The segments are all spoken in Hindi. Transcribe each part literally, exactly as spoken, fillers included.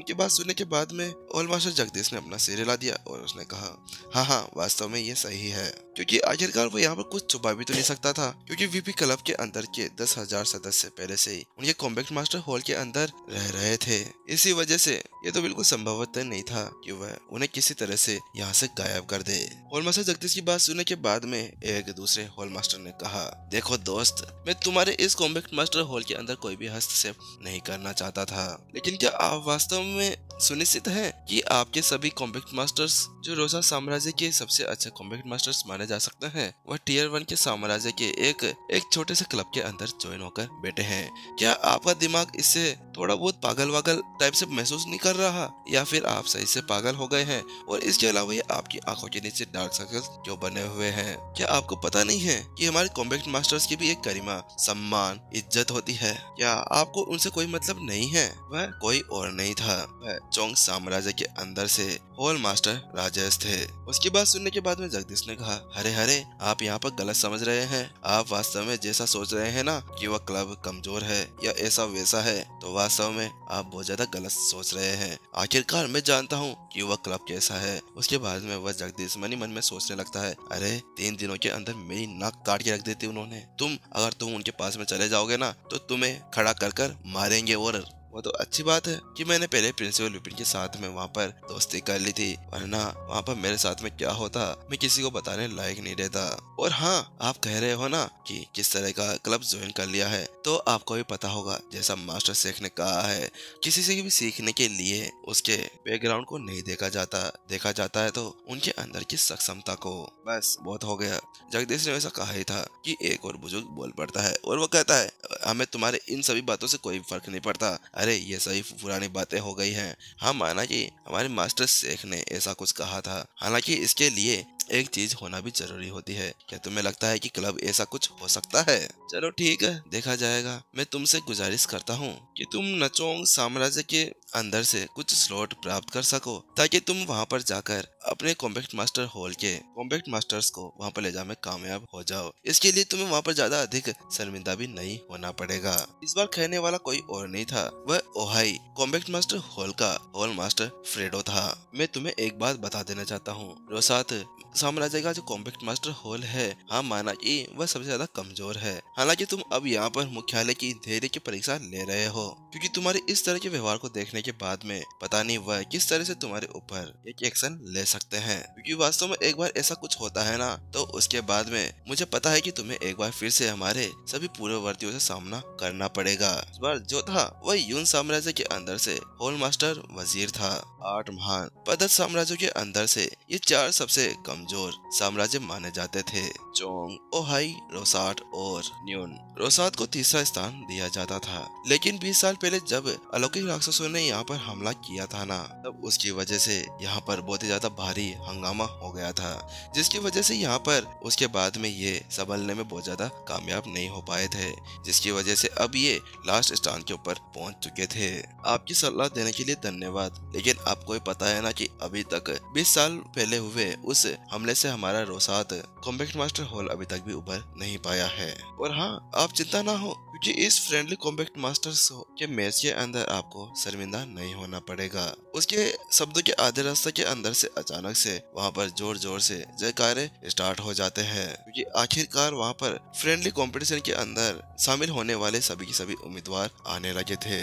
उनकी बात सुनने के बाद में ओल्ड मास्टर जगदीश ने अपना सिर हिला दिया और उसने कहा, हाँ हाँ वास्तव में ये सही है, क्योंकि आखिरकार वो यहाँ पर कुछ छुपा भी तो नहीं सकता था, क्योंकि वीपी क्लब के अंदर के दस हजार सदस्य पहले से ही उनके कॉम्बैक्ट मास्टर हॉल के अंदर रह रहे थे। इसी वजह से ये तो बिल्कुल संभवतः नहीं था कि वह उन्हें किसी तरह से यहाँ से गायब कर दे। हॉल मास्टर जगदीश की बात सुनने के बाद में एक दूसरे हॉल मास्टर ने कहा, देखो दोस्त, मैं तुम्हारे इस कॉम्बैक्ट मास्टर हॉल के अंदर कोई भी हस्तक्षेप नहीं करना चाहता था, लेकिन क्या आप वास्तव में सुनिश्चित है कि आपके सभी कॉम्बैक्ट मास्टर्स जो रोजा साम्राज्य के सबसे अच्छे कॉम्बैक्ट मास्टर्स माने जा सकते हैं वह टीयर वन के साम्राज्य के एक एक छोटे से क्लब के अंदर ज्वाइन होकर बैठे हैं? क्या आपका दिमाग इससे थोड़ा बहुत पागल वागल टाइप से महसूस नहीं कर रहा, या फिर आप सही से पागल हो गए हैं? और इसके अलावा ये आपकी आंखों के नीचे डार्क सर्कल्स जो बने हुए हैं, क्या आपको पता नहीं है कि हमारे कॉम्बैक्ट मास्टर्स की भी एक गरिमा, सम्मान, इज्जत होती है? क्या आपको उनसे कोई मतलब नहीं है? वह कोई और नहीं था, वह चोंग साम्राज्य के अंदर से हॉल मास्टर राजेश थे। उसकी बात सुनने के बाद में जगदीश ने कहा, हरे हरे, आप यहाँ पर गलत समझ रहे हैं। आप वास्तव में जैसा सोच रहे हैं ना कि वह क्लब कमजोर है या ऐसा वैसा है, तो वास्तव में आप बहुत ज्यादा गलत सोच रहे हैं। आखिरकार मैं जानता हूँ कि वह क्लब कैसा है। उसके बाद में वह जगदीश मनी मन में सोचने लगता है, अरे तीन दिनों के अंदर मेरी नाक काट के रख देती उन्होंने, तुम अगर तुम उनके पास में चले जाओगे ना तो तुम्हें खड़ा कर कर मारेंगे। और वो तो अच्छी बात है कि मैंने पहले प्रिंसिपल बिपिन के साथ में वहाँ पर दोस्ती कर ली थी, वरना वहाँ पर मेरे साथ में क्या होता मैं किसी को बताने लायक नहीं रहता। और हाँ, आप कह रहे हो ना कि किस तरह का क्लब ज्वाइन कर लिया है, तो आपको भी पता होगा जैसा मास्टर शेख ने कहा है, किसी से भी सीखने के लिए उसके बैकग्राउंड को नहीं देखा जाता, देखा जाता है तो उनके अंदर की सक्षमता को। बस बहुत हो गया, जगदीश ने वैसा कहा ही था कि एक और बुजुर्ग बोल पड़ता है और वो कहता है, हमें तुम्हारे इन सभी बातों से कोई फर्क नहीं पड़ता। अरे ये सही पुरानी बातें हो गई हैं। हाँ, माना कि हमारे मास्टर शेख ने ऐसा कुछ कहा था, हालांकि इसके लिए एक चीज होना भी जरूरी होती है। क्या तुम्हें लगता है कि क्लब ऐसा कुछ हो सकता है? चलो ठीक है, देखा जाएगा। मैं तुमसे गुजारिश करता हूँ कि तुम नचोंग साम्राज्य के अंदर से कुछ स्लॉट प्राप्त कर सको, ताकि तुम वहाँ पर जाकर अपने कॉम्बैक्ट मास्टर हॉल के कॉम्बैक्ट मास्टर्स को वहाँ पर ले जाने में कामयाब हो जाओ। इसके लिए तुम्हें वहाँ पर ज्यादा अधिक शर्मिंदा भी नहीं होना पड़ेगा। इस बार कहने वाला कोई और नहीं था, वह ओहाई कॉम्बैक्ट मास्टर हॉल का हॉल मास्टर फ्रेडो था। मैं तुम्हें एक बात बता देना चाहता हूँ, रोसात साम्राज्य का जो कॉम्बैक्ट मास्टर हॉल है, हाँ माना कि वह सबसे ज्यादा कमजोर है। हालांकि तुम अब यहाँ पर मुख्यालय की धैर्य की परीक्षा ले रहे हो, क्योंकि तुम्हारे इस तरह के व्यवहार को देखने के बाद में पता नहीं वह किस तरह से तुम्हारे ऊपर एक एक्शन ले सकते हैं। क्योंकि वास्तव में एक बार ऐसा कुछ होता है ना, तो उसके बाद में मुझे पता है कि तुम्हें एक बार फिर से हमारे सभी पूर्ववर्तियों से सामना करना पड़ेगा। इस बार जो था वह यून साम्राज्य के अंदर से हॉल मास्टर वजीर था। आठ महान पदक साम्राज्यों के अंदर से ये चार सबसे कमजोर साम्राज्य माने जाते थे, चोंग, ओहाई, रोसाट और न्यून। रोसाट को तीसरा स्थान दिया जाता था, लेकिन बीस साल पहले जब अलौकिक राक्षसों ने यहाँ पर हमला किया था ना, तब उसकी वजह से यहाँ पर बहुत ही ज्यादा भारी हंगामा हो गया था, जिसकी वजह से यहाँ पर उसके बाद में ये संभलने में बहुत ज्यादा कामयाब नहीं हो पाए थे, जिसकी वजह से अब ये लास्ट स्थान के ऊपर पहुँच चुके थे। आपकी सलाह देने के लिए धन्यवाद, लेकिन आपको पता है ना कि अभी तक बीस साल पहले हुए उस हमले से हमारा रोसात कॉम्बैक्ट मास्टर हॉल अभी तक भी उभर नहीं पाया है। और हाँ, आप चिंता ना हो, क्योंकि इस फ्रेंडली कॉम्बैक्ट मास्टर्स के मैच के अंदर आपको शर्मिंदा नहीं होना पड़ेगा। उसके शब्दों के आधे रास्ते के अंदर से अचानक से वहाँ पर जोर जोर से जयकारे स्टार्ट हो जाते हैं, क्योंकि आखिरकार वहाँ पर फ्रेंडली कंपटीशन के अंदर शामिल होने वाले सभी के सभी उम्मीदवार आने लगे थे।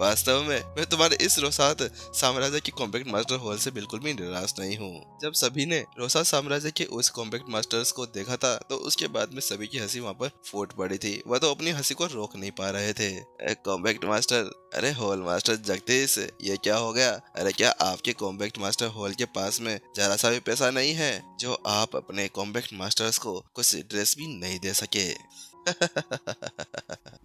वास्तव में मैं तुम्हारे इस रोसात साम्राज्य के कॉम्बैक्ट मास्टर हॉल से बिल्कुल भी निराश नहीं हूँ। जब सभी ने रोसात साम्राज्य के उस कॉम्बैक्ट मास्टर्स को देखा था, तो उसके बाद में सभी की हंसी वहाँ पर फूट पड़ी थी। वह तो अपनी हंसी को रोक नहीं पा रहे थे। कॉम्बैक्ट मास्टर, अरे हॉल मास्टर जगदीश, ये क्या हो गया? अरे क्या आपके कॉम्बैक्ट मास्टर हॉल के पास में जरा सा भी पैसा नहीं है जो आप अपने कॉम्बैक्ट मास्टर्स को कुछ ड्रेस भी नहीं दे सके?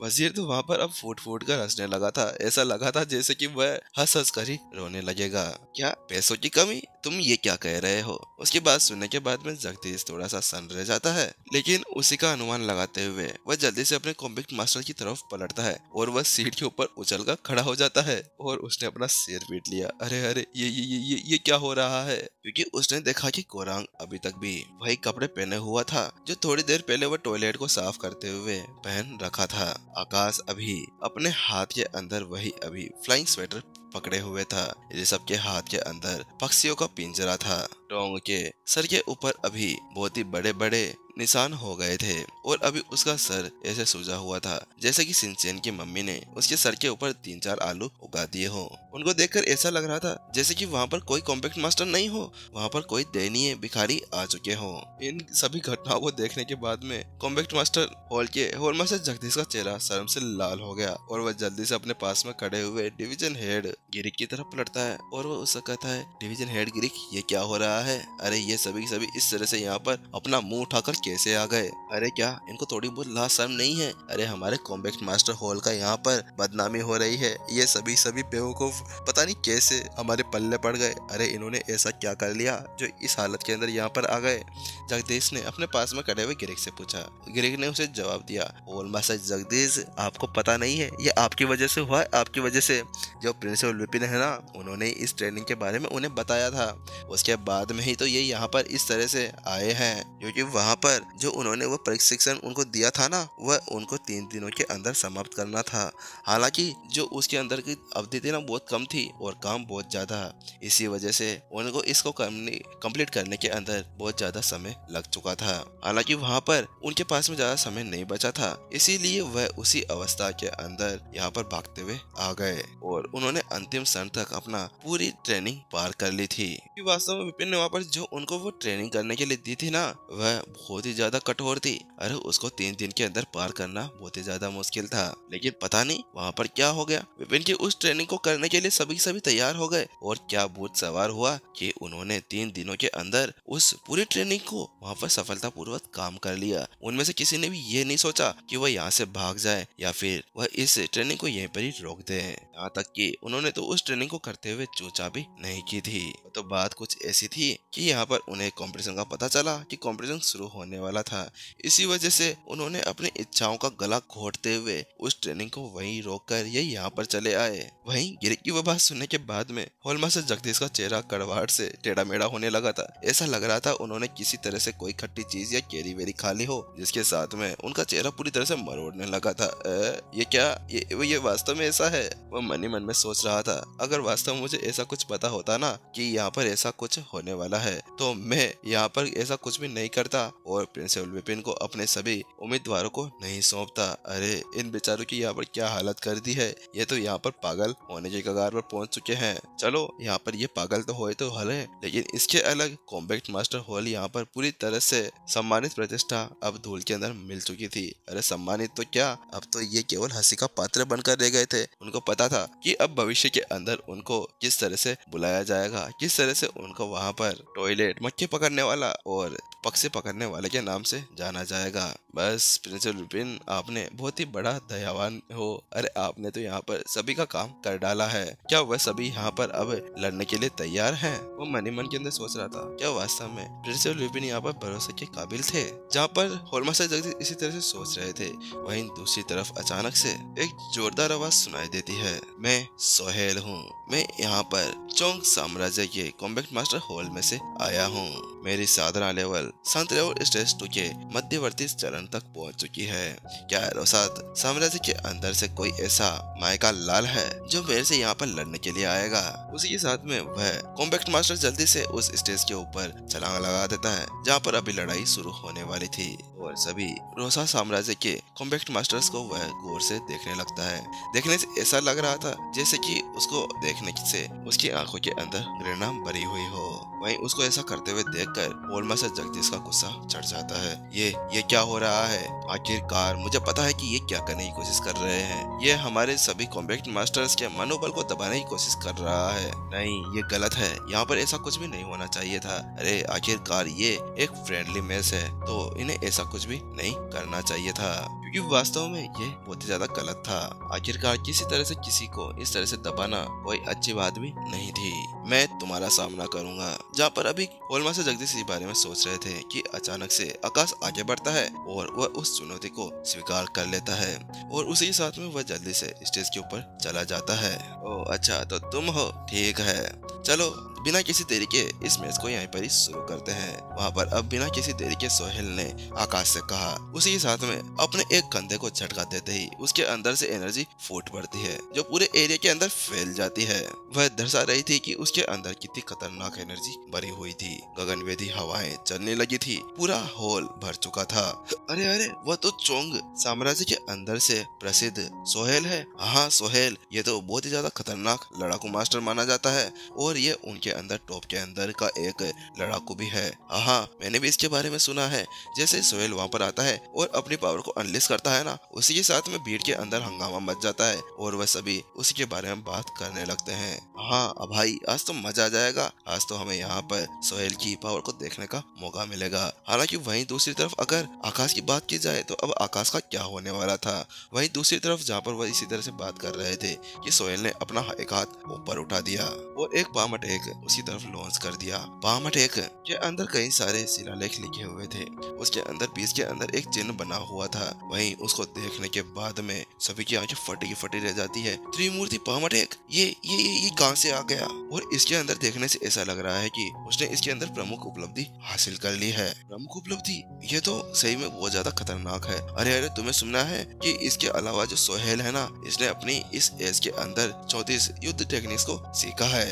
वजीर तो वहाँ पर अब फूट फूट कर हंसने लगा था। ऐसा लगा था जैसे कि वह हंस हंस कर ही रोने लगेगा। क्या पैसों की कमी? तुम ये क्या कह रहे हो। उसकी बात सुनने के बाद में जगदीश थोड़ा सा सन रह जाता है, लेकिन उसी का अनुमान लगाते हुए वह जल्दी से अपने कॉम्बिक मास्टर की तरफ पलटता है और वह सीट के ऊपर उछल कर खड़ा हो जाता है और उसने अपना सिर पीट लिया। अरे अरे ये ये ये ये, ये क्या हो रहा है, क्योंकि उसने देखा कि कोरांग अभी तक भी वही कपड़े पहने हुआ था जो थोड़ी देर पहले वह टॉयलेट को साफ करते हुए पहन रखा था। आकाश अभी अपने हाथ के अंदर वही अभी फ्लाइंग स्वेटर पकड़े हुए था। ये सबके हाथ के अंदर पक्षियों का पिंजरा था। टोंग के सर के ऊपर अभी बहुत ही बड़े बड़े निशान हो गए थे और अभी उसका सर ऐसे सूजा हुआ था जैसे कि सिंचेन की मम्मी ने उसके सर के ऊपर तीन चार आलू उगा दिए हो। उनको देखकर ऐसा लग रहा था जैसे कि वहाँ पर कोई कॉम्पैक्ट मास्टर नहीं हो, वहाँ पर कोई दयनीय भिखारी आ चुके हो। इन सभी घटनाओं को देखने के बाद में कॉम्पैक्ट मास्टर हॉल के हॉल मास्टर जगदीश का चेहरा शर्म से लाल हो गया और वह जल्दी से अपने पास में खड़े हुए डिवीजन हेड गिरिक की तरफ पलटता है और वह उससे कहता है, डिवीजन हेड गिरिक ये क्या हो रहा है? अरे ये सभी सभी इस तरह से यहाँ पर अपना मुँह उठाकर कैसे आ गए? अरे क्या इनको थोड़ी बहुत लाज शर्म नहीं है? अरे हमारे कॉम्बैक्ट मास्टर हॉल का यहाँ पर बदनामी हो रही है, ये सभी सभी बेवकूफ पता नहीं कैसे हमारे पल्ले पड़ गए। अरे इन्होंने ऐसा क्या कर लिया जो इस हालत के अंदर यहाँ पर आ गए? जगदीश ने अपने पास में खड़े हुए गिरिक से पूछा। गिरिक ने उसे जवाब दिया, हॉल मास्टर जगदीश आपको पता नहीं है ये आपकी वजह से हुआ है, आपकी वजह से। जो प्रिंसिपल बिपिन है ना, उन्होंने इस ट्रेनिंग के बारे में उन्हें बताया था, उसके बाद में ही तो ये यहाँ पर इस तरह से आए हैं, क्योंकि वहाँ पर जो उन्होंने वो प्रशिक्षण उनको दिया था ना, वह उनको तीन दिनों के अंदर समाप्त करना था। हालांकि जो उसके अंदर की अवधि थी ना बहुत कम थी और काम बहुत ज्यादा, इसी वजह से उनको इसको कंप्लीट करने के अंदर बहुत ज्यादा समय लग चुका था। हालांकि वहाँ पर उनके पास में ज्यादा समय नहीं बचा था, इसीलिए वह उसी अवस्था के अंदर यहाँ पर भागते हुए आ गए और उन्होंने अंतिम क्षण तक अपना पूरी ट्रेनिंग पार कर ली थी। वास्तव में विपिन ने वहाँ पर जो उनको वो ट्रेनिंग करने के लिए दी थी ना, वह बहुत ही ज्यादा कठोर थी। अरे उसको तीन दिन के अंदर पार करना बहुत ही ज्यादा मुश्किल था, लेकिन पता नहीं वहाँ पर क्या हो गया। विपिन की उस ट्रेनिंग को करने के लिए सभी सभी तैयार हो गए और क्या भूत सवार हुआ कि उन्होंने तीन दिनों के अंदर उस पूरी ट्रेनिंग को वहाँ पर सफलतापूर्वक काम कर लिया। उनमें से किसी ने भी ये नहीं सोचा कि वह यहाँ से भाग जाए या फिर वह इस ट्रेनिंग को यहीं पर ही रोक दे। यहाँ तक कि उन्होंने तो उस ट्रेनिंग को करते हुए चूचा भी नहीं की थी। तो बात कुछ ऐसी थी कि यहाँ पर उन्हें कॉम्पिटिशन का पता चला कि कॉम्पिटिशन शुरू होने वाला था, इसी वजह से उन्होंने अपनी इच्छाओं का गला घोटते हुए उस ट्रेनिंग को वहीं रोककर ये यहाँ पर चले आए। वहीं गिरिक की वह बात सुनने के बाद में हॉल मास्टर जगदीश का चेहरा कड़वाहट से टेढ़ा मेढ़ा होने लगा था। ऐसा लग रहा था उन्होंने किसी तरह से कोई खट्टी चीज या केरी वेरी खा ली हो, जिसके साथ में उनका चेहरा पूरी तरह से मरोड़ने लगा था। ए, ये क्या ये, ये वास्तव में ऐसा है? वह मन ही मन में सोच रहा था, अगर वास्तव में मुझे ऐसा कुछ पता होता ना कि यहाँ पर ऐसा कुछ होने वाला है तो मैं यहाँ पर ऐसा कुछ भी नहीं करता और प्रिंसिपल विपिन को अपने सभी उम्मीदवारों को नहीं सौंपता। अरे इन बेचारों की यहाँ पर क्या हालत कर दी है, ये तो यहाँ पर पागल होने के कगार पर पहुँच चुके हैं। चलो यहाँ पर ये पागल तो होए तो हल है, लेकिन इसके अलग कॉम्बैक्ट मास्टर हॉल यहाँ पर पूरी तरह से सम्मानित प्रतिष्ठा अब धूल के अंदर मिल चुकी थी। अरे सम्मानित तो क्या, अब तो ये केवल हंसी का पात्र बनकर रह गए थे। उनको पता था कि अब भविष्य के अंदर उनको किस तरह से बुलाया जाएगा, किस तरह से उनको वहाँ पर टॉयलेट मक्खी पकड़ने वाला और पक्षी पकड़ने वाले के नाम से जाना जाएगा। बस प्रिंसिपल विपिन आपने बहुत ही बड़ा दयावान हो, अरे आपने तो यहाँ पर सभी का काम कर डाला है। क्या वह सभी यहाँ पर अब लड़ने के लिए तैयार हैं? वो मन ही मन के अंदर सोच रहा था, क्या वास्तव में प्रिंसिपल विपिन यहाँ पर भरोसे के काबिल थे? जहाँ पर हॉल मास्टर जगदीश इसी तरह से सोच रहे थे, वहीं दूसरी तरफ अचानक से एक जोरदार आवाज सुनाई देती है। मैं सोहेल हूँ, मैं यहाँ पर चोंग साम्राज्य के कॉम्बैक्ट मास्टर हॉल में से आया हूँ। मेरी साधना लेवल संत लेवल स्टेज टू के मध्यवर्ती चरण तक पहुंच चुकी है। क्या रोसात साम्राज्य के अंदर से कोई ऐसा मायका लाल है जो मेरे से यहाँ पर लड़ने के लिए आएगा? उसी के साथ में वह कॉम्बैक्ट मास्टर जल्दी से उस स्टेज के ऊपर छलांग लगा देता है जहाँ पर अभी लड़ाई शुरू होने वाली थी और सभी रोसा साम्राज्य के कॉम्बैक्ट मास्टर्स को वह गौर से देखने लगता है। देखने से ऐसा लग रहा था जैसे कि उसको देखने से उसकी आंखों के अंदर घृणा भरी हुई हो। वहीं उसको ऐसा करते हुए देखकर हॉल मास्टर जगदीश का गुस्सा चढ़ जाता है। ये ये क्या हो रहा है? आखिरकार मुझे पता है कि ये क्या करने की कोशिश कर रहे हैं। ये हमारे सभी कॉम्बैक्ट मास्टर्स के मनोबल को दबाने की कोशिश कर रहा है। नहीं ये गलत है, यहाँ पर ऐसा कुछ भी नहीं होना चाहिए था। अरे आखिरकार ये एक फ्रेंडली मैच है तो इन्हें ऐसा कुछ भी नहीं करना चाहिए था। क्योंकि वास्तव में यह बहुत ही ज्यादा गलत था। आखिरकार किसी तरह से किसी को इस तरह से दबाना कोई अच्छी बात भी नहीं थी। मैं तुम्हारा सामना करूंगा। जहाँ पर अभी होलमा से जगदीश इस बारे में सोच रहे थे कि अचानक से आकाश आगे बढ़ता है और वह उस चुनौती को स्वीकार कर लेता है और उसी के साथ में वह जल्दी से स्टेज के ऊपर चला जाता है। ओ अच्छा तो तुम हो, ठीक है चलो बिना किसी देरी के इस मैच को यहीं पर ही शुरू करते हैं। वहाँ पर अब बिना किसी देरी के सोहेल ने आकाश से कहा। उसी के साथ में अपने एक कंधे को झटका देते ही उसके अंदर से एनर्जी फूट पड़ती है जो पूरे एरिया के अंदर फैल जाती है। वह दर्शा रही थी कि उसके अंदर कितनी खतरनाक एनर्जी भरी हुई थी। गगनवेदी हवाएं चलने लगी थी, पूरा हॉल भर चुका था। अरे अरे वह तो चोंग साम्राज्य के अंदर से प्रसिद्ध सोहेल है। हाँ सोहेल, ये तो बहुत ही ज्यादा खतरनाक लड़ाकू मास्टर माना जाता है और ये उनके अंदर टॉप के अंदर का एक लड़ाकू भी है। हाँ मैंने भी इसके बारे में सुना है। जैसे सोहेल वहाँ पर आता है और अपनी पावर को अनलिस्ट करता है ना, उसी के साथ में भीड़ के अंदर हंगामा मच जाता है और वह सभी उसी के बारे में बात करने लगते हैं। हाँ भाई आज तो मजा आ जाएगा, आज तो हमें यहाँ पर सोहेल की पावर को देखने का मौका मिलेगा। हालांकि वहीं दूसरी तरफ अगर आकाश की बात की जाए तो अब आकाश का क्या होने वाला था। वहीं दूसरी तरफ जहाँ पर वह इसी तरह से बात कर रहे थे कि सोहेल ने अपना एक हाथ ऊपर उठा दिया और एक बाम अटैक उसकी तरफ लॉन्च कर दिया। बाम अटैक के अंदर कई सारे शिलालेख लिखे हुए थे, उसके अंदर पीस के अंदर एक चिन्ह बना हुआ था। वहीं उसको देखने के बाद में सभी की आंखें फटी की फटी रह जाती है। त्रिमूर्ति बाम अटैक ये ये ये, ये कहाँ से आ गया? और इसके अंदर देखने से ऐसा लग रहा है कि उसने इसके अंदर प्रमुख उपलब्धि हासिल कर ली है। प्रमुख उपलब्धि, ये तो सही में बहुत ज्यादा खतरनाक है। अरे अरे तुम्हें सुनना है कि इसके अलावा जो सोहेल है ना, इसने अपनी इस एज के अंदर चौतीस युद्ध टेक्निक्स को सीखा है।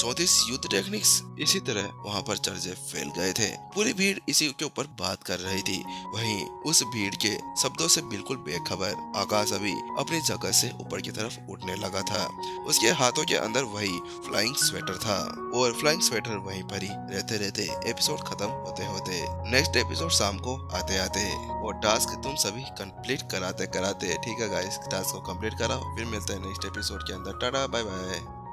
चौतीस युद्ध टेक्निक्स। इसी तरह वहाँ पर चर्चे फैल गए थे, पूरी भीड़ इसी के ऊपर बात कर रही थी। वहीं उस भीड़ के शब्दों से बिल्कुल बेखबर आकाश अभी अपनी जगह से ऊपर की तरफ उठने लगा था। उसके हाथों के अंदर वही फ्लाइंग स्वेटर था और फ्लाइंग स्वेटर वहीं पर ही रहते रहते एपिसोड खत्म होते होते नेक्स्ट एपिसोड शाम को आते आते और टास्क तुम सभी कंप्लीट कराते कराते, ठीक है गाइस, टास्क को कंप्लीट कराओ। फिर मिलते हैं नेक्स्ट एपिसोड के अंदर। Tata bye bye.